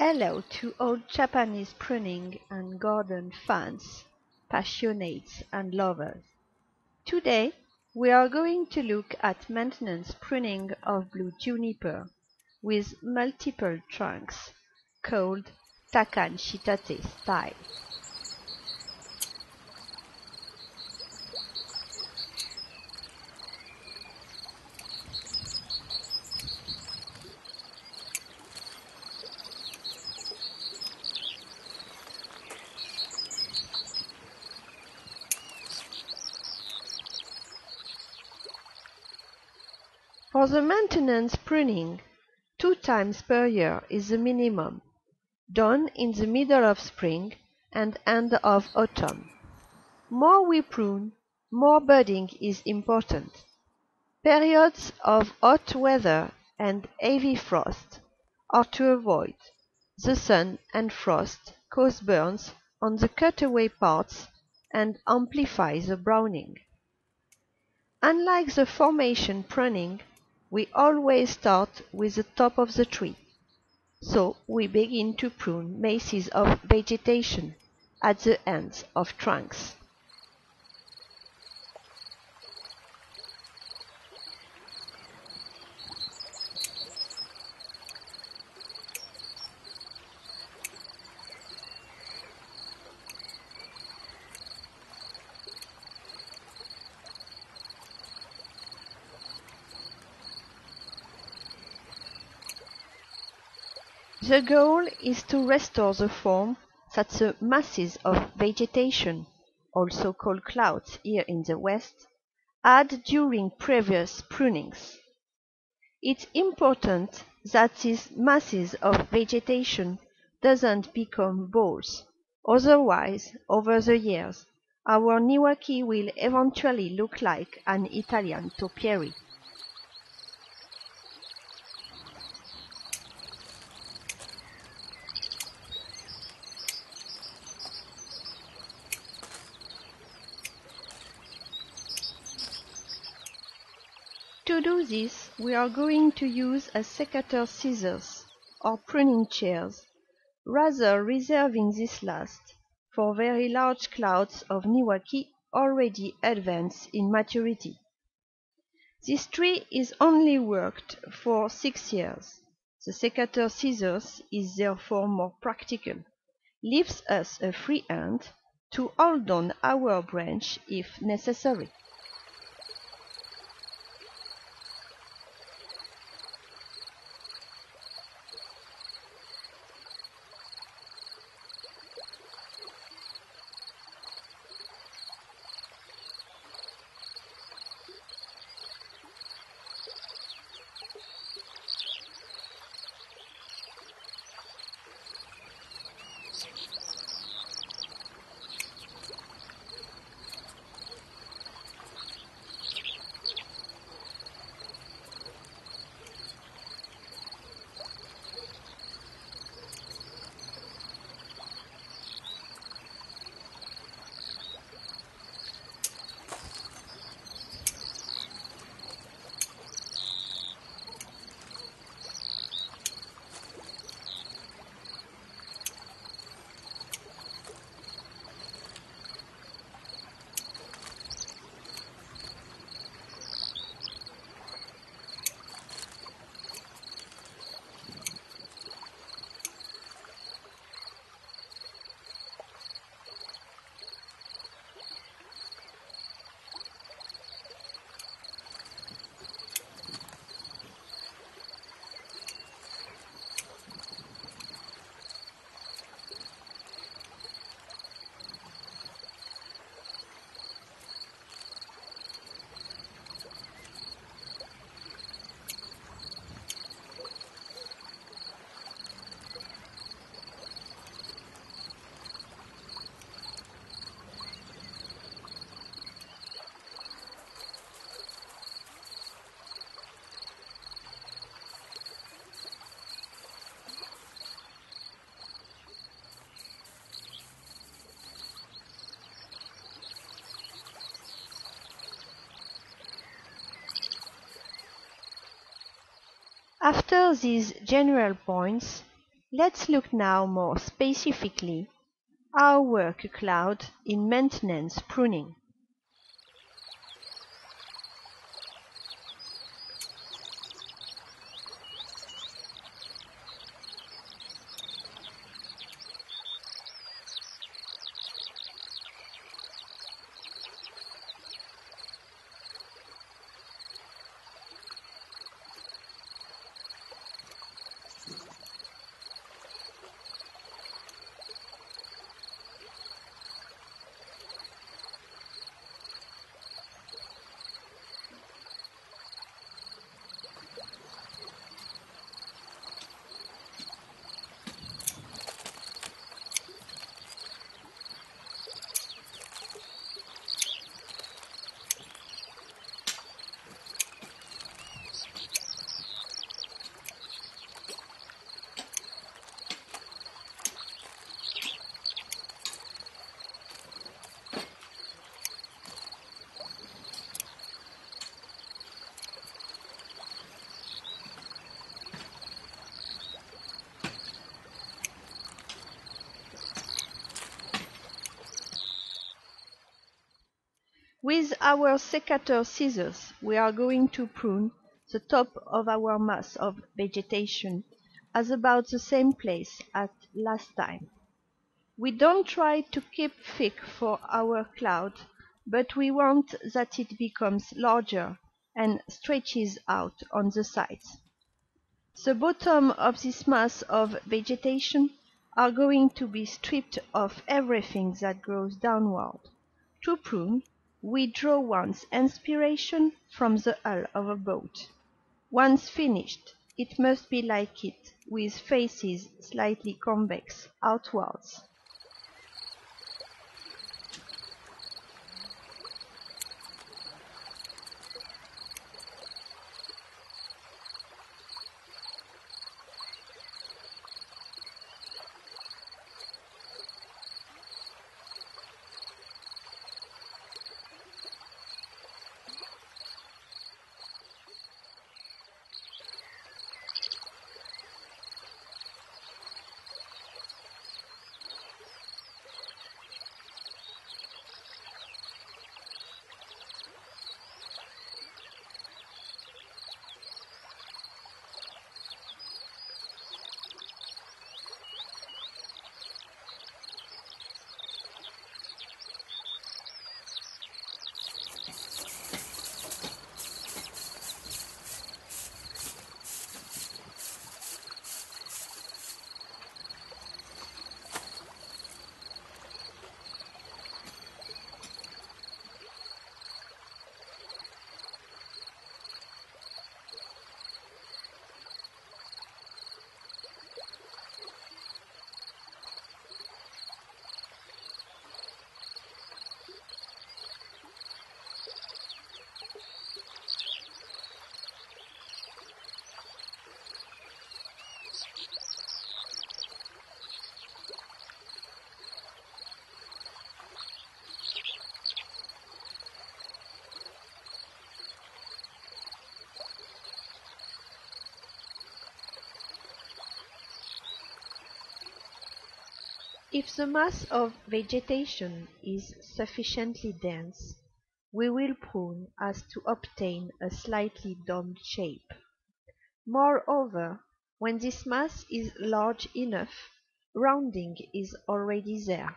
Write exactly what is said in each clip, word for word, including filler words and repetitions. Hello to all Japanese pruning and garden fans, passionates and lovers. Today we are going to look at maintenance pruning of blue juniper with multiple trunks called Takanshitate style. For the maintenance pruning, two times per year is the minimum, done in the middle of spring and end of autumn. More we prune, more budding is important. Periods of hot weather and heavy frost are to avoid. The sun and frost cause burns on the cutaway parts and amplify the browning. Unlike the formation pruning, we always start with the top of the tree, so we begin to prune masses of vegetation at the ends of trunks. The goal is to restore the form that the masses of vegetation, also called clouds here in the West, had during previous prunings. It's important that these masses of vegetation doesn't become balls, otherwise, over the years, our Niwaki will eventually look like an Italian topiary. To do this, we are going to use a secateur scissors or pruning shears, rather reserving this last for very large clouds of Niwaki already advanced in maturity. This tree is only worked for six years. The secateur scissors is therefore more practical, leaves us a free hand to hold down our branch if necessary. After these general points, Let's look now more specifically our work a cloud in maintenance pruning. With our secateur scissors, we are going to prune the top of our mass of vegetation at about the same place as last time. We don't try to keep thick for our cloud, but we want that it becomes larger and stretches out on the sides. The bottom of this mass of vegetation are going to be stripped of everything that grows downward. To prune, we draw one's inspiration from the hull of a boat. Once finished, it must be like it, with faces slightly convex outwards. If the mass of vegetation is sufficiently dense, we will prune as to obtain a slightly domed shape. Moreover, when this mass is large enough, rounding is already there.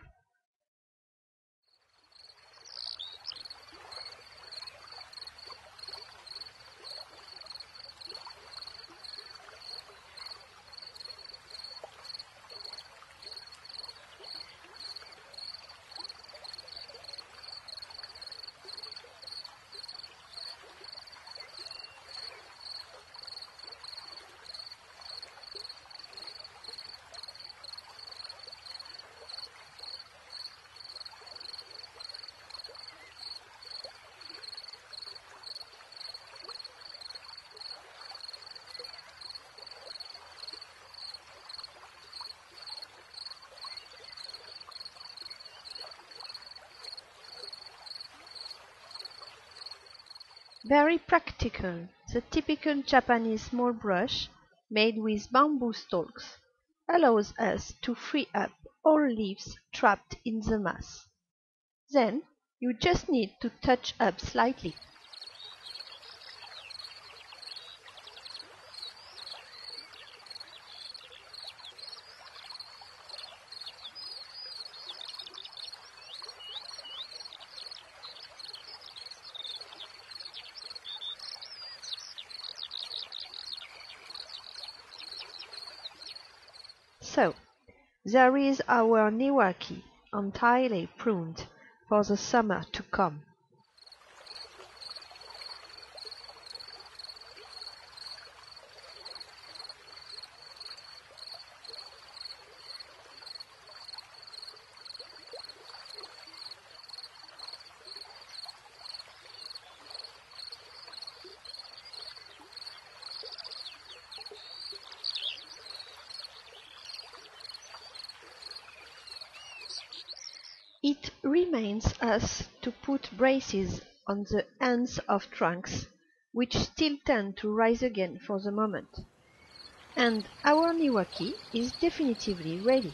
Very practical, the typical Japanese small brush made with bamboo stalks, allows us to free up all leaves trapped in the mass. Then you just need to touch up slightly. So, there is our Niwaki entirely pruned for the summer to come. It remains us to put braces on the ends of trunks, which still tend to rise again for the moment, and our Niwaki is definitively ready.